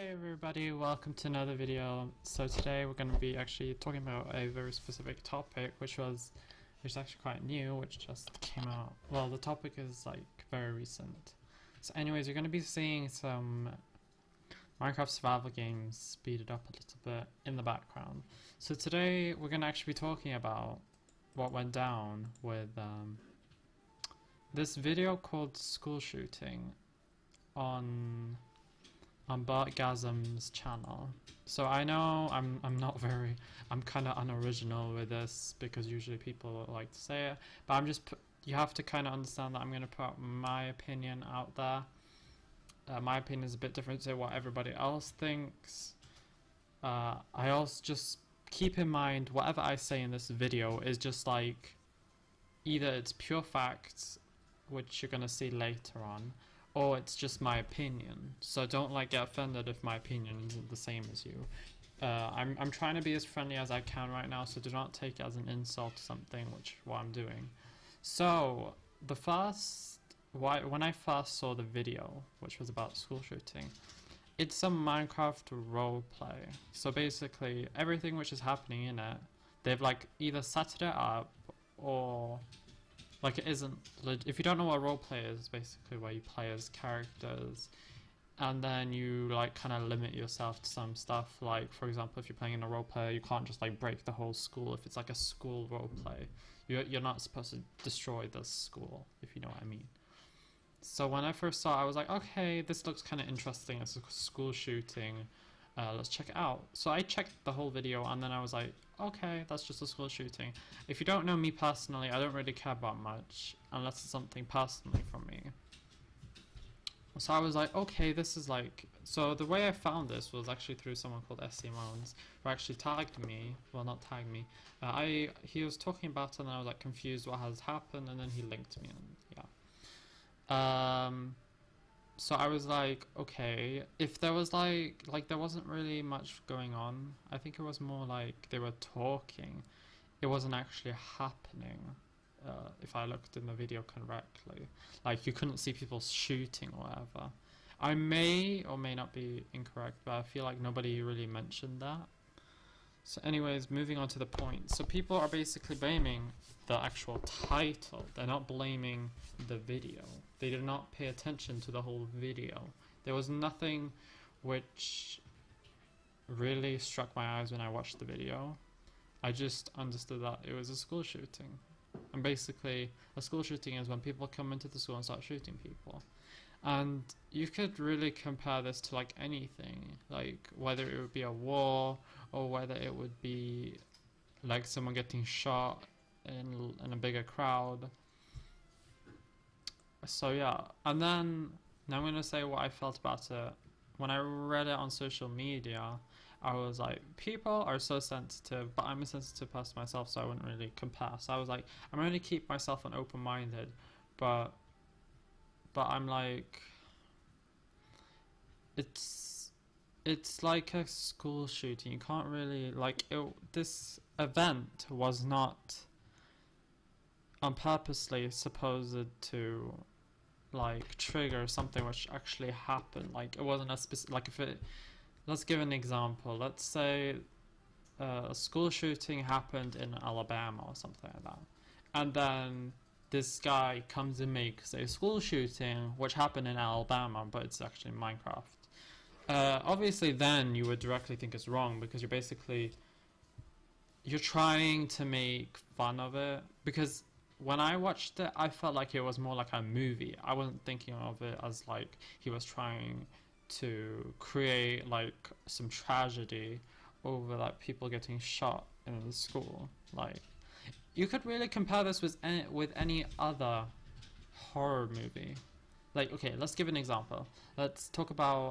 Hey everybody, welcome to another video. So today we're going to be actually talking about a very specific topic which is actually quite new, which just came out. Well, the topic is like very recent. So anyways, you're going to be seeing some Minecraft survival games speeded up a little bit in the background. So today we're going to actually be talking about what went down with this video called School Shooting on Burtgasm's channel. So I know I'm kind of unoriginal with this because usually people like to say it, but you have to kind of understand that I'm going to put my opinion out there. My opinion is a bit different to what everybody else thinks. I also just keep in mind whatever I say in this video is just like either it's pure facts, which you're going to see later on, or it's just my opinion, so don't like get offended if my opinion isn't the same as you. I'm trying to be as friendly as I can right now, so do not take it as an insult or something, which is what I'm doing. So when I first saw the video, which was about school shooting, it's some Minecraft roleplay. So basically everything which is happening in it, they've like either set it up or like it isn't. If you don't know what roleplay is, basically where you play as characters and then you like kind of limit yourself to some stuff. Like for example, if you're playing in a roleplay, you can't just like break the whole school. If it's like a school roleplay, you're not supposed to destroy the school, if you know what I mean. So when I first saw it, I was like, okay, this looks kind of interesting. It's a school shooting. Let's check it out. So I checked the whole video and then I was like, okay, that's just a school shooting. If you don't know me personally, I don't really care about much unless it's something personally from me. So I was like, okay, this is like... So the way I found this was actually through someone called SC Mones, who actually tagged me. Well, not tagged me. He was talking about it and I was like confused what has happened, and then he linked me and yeah. So I was like, okay, if there was like there wasn't really much going on. I think it was more like they were talking. It wasn't actually happening, if I looked in the video correctly. Like you couldn't see people shooting or whatever. I may or may not be incorrect, but I feel like nobody really mentioned that. So anyways, moving on to the point. So people are basically blaming the actual title. They're not blaming the video. They did not pay attention to the whole video. There was nothing which really struck my eyes when I watched the video. I just understood that it was a school shooting. And basically, a school shooting is when people come into the school and start shooting people. And you could really compare this to like anything, like whether it would be a war or whether it would be like someone getting shot in a bigger crowd. So yeah, and then now I'm gonna say what I felt about it. When I read it on social media, I was like, people are so sensitive, but I'm a sensitive person myself, so I wouldn't really compare. So I was like, I'm gonna keep myself an open-minded, but I'm like, it's like a school shooting. You can't really like it. This event was not on purposely supposed to like trigger something which actually happened. Like it wasn't a specific, like if it, let's give an example. Let's say a school shooting happened in Alabama or something like that, and then this guy comes and makes a school shooting which happened in Alabama, but it's actually in Minecraft. Obviously then you would directly think it's wrong, because you're basically, you're trying to make fun of it. Because when I watched it, I felt like it was more like a movie. I wasn't thinking of it as like he was trying to create like some tragedy over like people getting shot in the school. Like, you could really compare this with any other horror movie. Like, okay, let's give an example. Let's talk about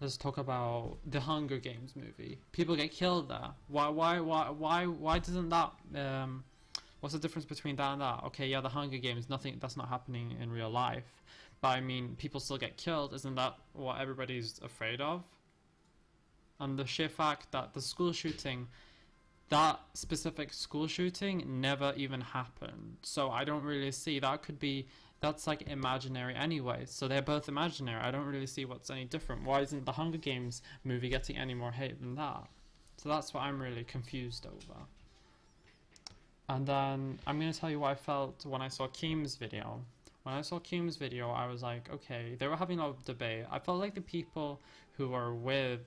the Hunger Games movie. People get killed there. Why doesn't that what's the difference between that and that? Okay, yeah, the Hunger Games, nothing, that's not happening in real life. But I mean, people still get killed. Isn't that what everybody's afraid of? And the sheer fact that the school shooting, that specific school shooting never even happened. So I don't really see, that could be that's like imaginary anyway, so they're both imaginary. I don't really see what's any different. Why isn't the Hunger Games movie getting any more hate than that? So that's what I'm really confused over. And then I'm going to tell you what I felt when I saw Keem's video. When I saw Keem's video, I was like, okay, they were having a lot of debate. I felt like the people who were with,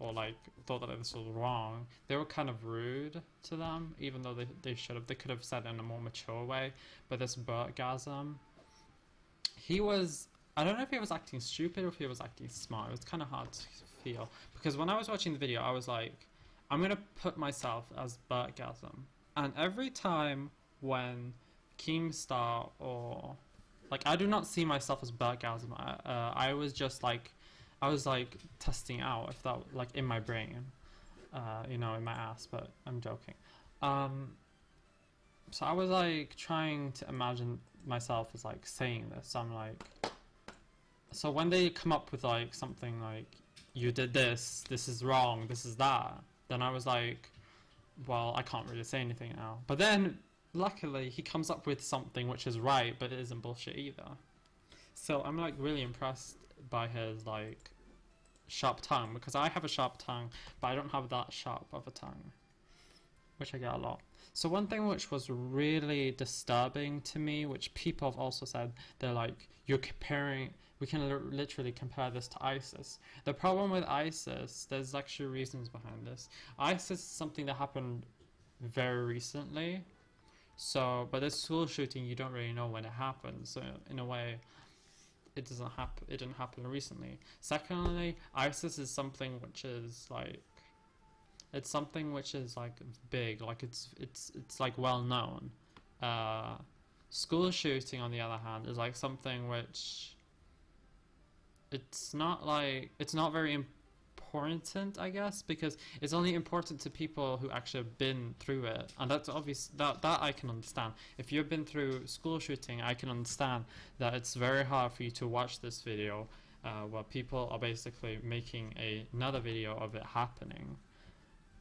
or like thought that this was wrong, they were kind of rude to them, even though they should have. They could have said it in a more mature way. But this Burtgasm, he was, I don't know if he was acting stupid or if he was acting smart. It was kind of hard to feel, because when I was watching the video, I was like, I'm going to put myself as Burtgasm. And every time when Keemstar or... like, I do not see myself as Burtgasm. I was just like... I was like testing out if that... like in my brain. You know, in my ass, but I'm joking. So I was like trying to imagine myself as like saying this. So I'm like... so when they come up with like something like, you did this, this is wrong, this is that, then I was like, well, I can't really say anything now. But then, luckily, he comes up with something which is right, but it isn't bullshit either. So I'm like really impressed by his like sharp tongue, because I have a sharp tongue, but I don't have that sharp of a tongue, which I get a lot. So one thing which was really disturbing to me, which people have also said, they're like, you're comparing, we can literally compare this to ISIS. The problem with ISIS, there's actually reasons behind this. ISIS is something that happened very recently, so, but this school shooting, you don't really know when it happened, so in a way, it doesn't happen, it didn't happen recently. Secondly, ISIS is something which is like, it's something which is like big, like it's like well known. School shooting, on the other hand, is like something which it's not like, it's not very important, I guess, because it's only important to people who actually have been through it, and that's obvious. That I can understand. If you've been through school shooting, I can understand that it's very hard for you to watch this video, where people are basically making another video of it happening.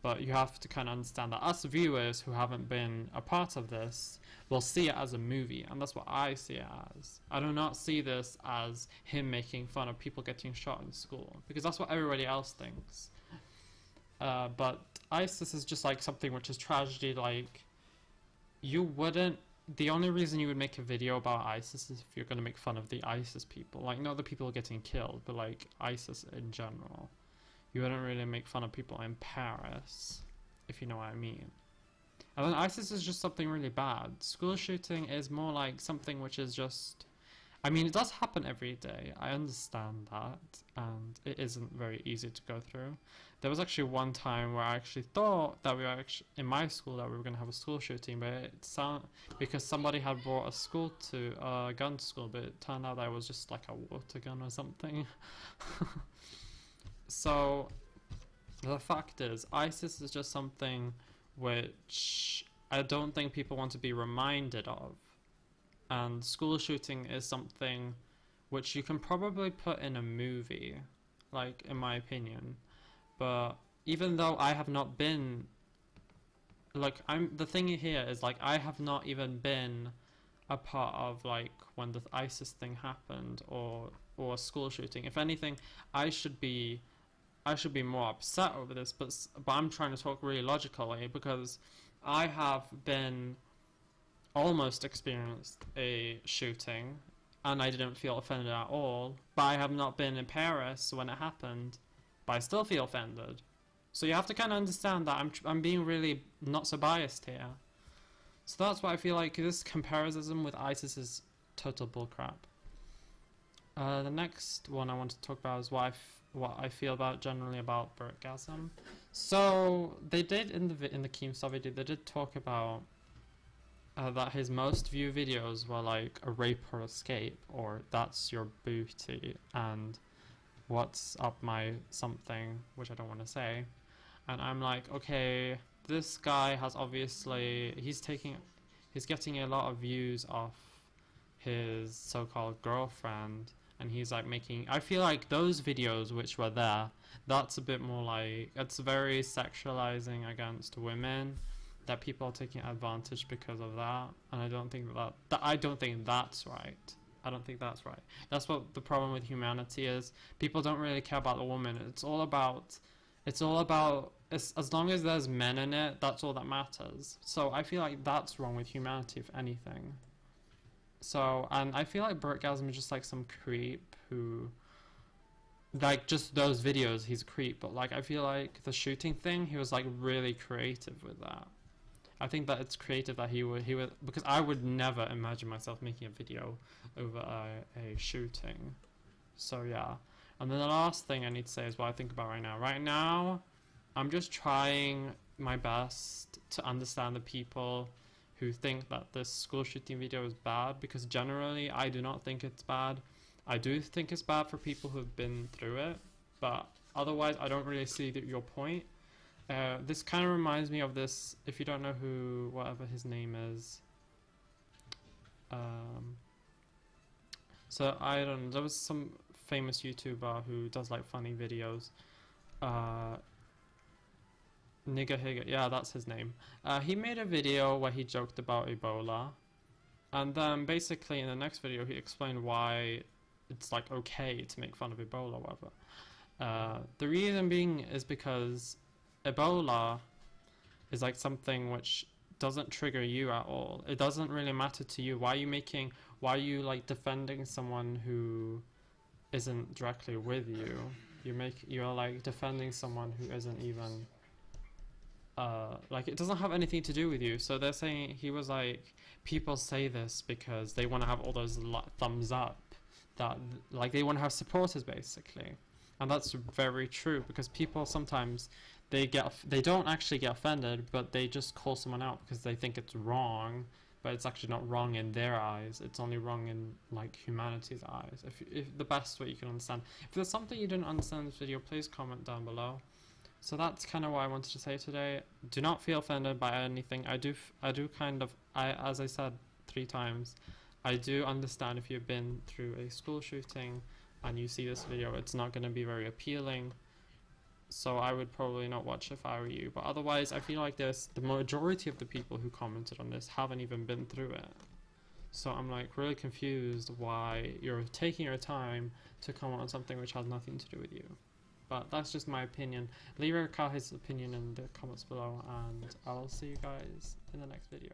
But you have to kind of understand that us viewers who haven't been a part of this will see it as a movie, and that's what I see it as. I do not see this as him making fun of people getting shot in school, because that's what everybody else thinks. But ISIS is just like something which is tragedy. Like, you wouldn't... the only reason you would make a video about ISIS is if you're going to make fun of the ISIS people. Like, not the people getting killed, but like ISIS in general. You wouldn't really make fun of people in Paris, if you know what I mean. And then ISIS is just something really bad. School shooting is more like something which is just... I mean, it does happen every day, I understand that, and it isn't very easy to go through. There was actually one time where I actually thought that we were actually, in my school, that we were going to have a school shooting, but it sound, because somebody had brought a school to a gun school, but it turned out that it was just like a water gun or something. So, the fact is, ISIS is just something which I don't think people want to be reminded of. And school shooting is something which you can probably put in a movie, like, in my opinion. But even though I have not been... like, the thing here is, like, I have not even been a part of, like, when the ISIS thing happened, or a school shooting. If anything, I should be more upset over this, but I'm trying to talk really logically, because I have been almost experienced a shooting, and I didn't feel offended at all, but I have not been in Paris when it happened, but I still feel offended. So you have to kind of understand that I'm being really not so biased here. So that's why I feel like this comparison with ISIS is total bullcrap. The next one I want to talk about is what I feel about generally about Burtgasm. So they did in the Keemstar video, they did talk about that his most viewed videos were like a rape or escape, or that's your booty, and what's up my something, which I don't want to say. And I'm like, okay, this guy has obviously he's getting a lot of views off his so-called girlfriend. And he's like making... I feel like those videos which were there, that's a bit more like... it's very sexualizing against women. that people are taking advantage because of that, and I don't think that I don't think that's right. I don't think that's right. That's what the problem with humanity is. People don't really care about the woman. It's as long as there's men in it, that's all that matters. So I feel like that's wrong with humanity, if anything. So, and I feel like Burtgasm is just like some creep who, like, just those videos, he's a creep, but like I feel like the shooting thing, he was like really creative with that. I think that it's creative that he would, because I would never imagine myself making a video over a shooting. So yeah. And then the last thing I need to say is what I think about right now. Right now, I'm just trying my best to understand the people who think that this school shooting video is bad, because generally I do not think it's bad. I do think it's bad for people who have been through it, but otherwise I don't really see your point. This kind of reminds me of this, if you don't know who, whatever his name is. So I don't know, there was some famous YouTuber who does like funny videos. Nigga Higa, yeah, that's his name. He made a video where he joked about Ebola, and then basically in the next video he explained why it's like okay to make fun of Ebola or whatever. The reason being is because Ebola is like something which doesn't trigger you at all. It doesn't really matter to you. Why are you like defending someone who isn't directly with you? You're like defending someone who isn't even like, it doesn't have anything to do with you. So they're saying, he was like, people say this because they want to have all those thumbs up, that like they want to have supporters basically, and that's very true, because people sometimes they don't actually get offended, but they just call someone out because they think it's wrong, but it's actually not wrong in their eyes. It's only wrong in like humanity's eyes. If the best way you can understand. If there's something you didn't understand in this video, please comment down below. So that's kind of what I wanted to say today. Do not feel offended by anything. As I said 3 times, I do understand if you've been through a school shooting and you see this video, it's not going to be very appealing. So I would probably not watch if I were you. But otherwise, I feel like the majority of the people who commented on this haven't even been through it. So I'm like really confused why you're taking your time to comment on something which has nothing to do with you. But that's just my opinion. Leave your opinion in the comments below, and I'll see you guys in the next video.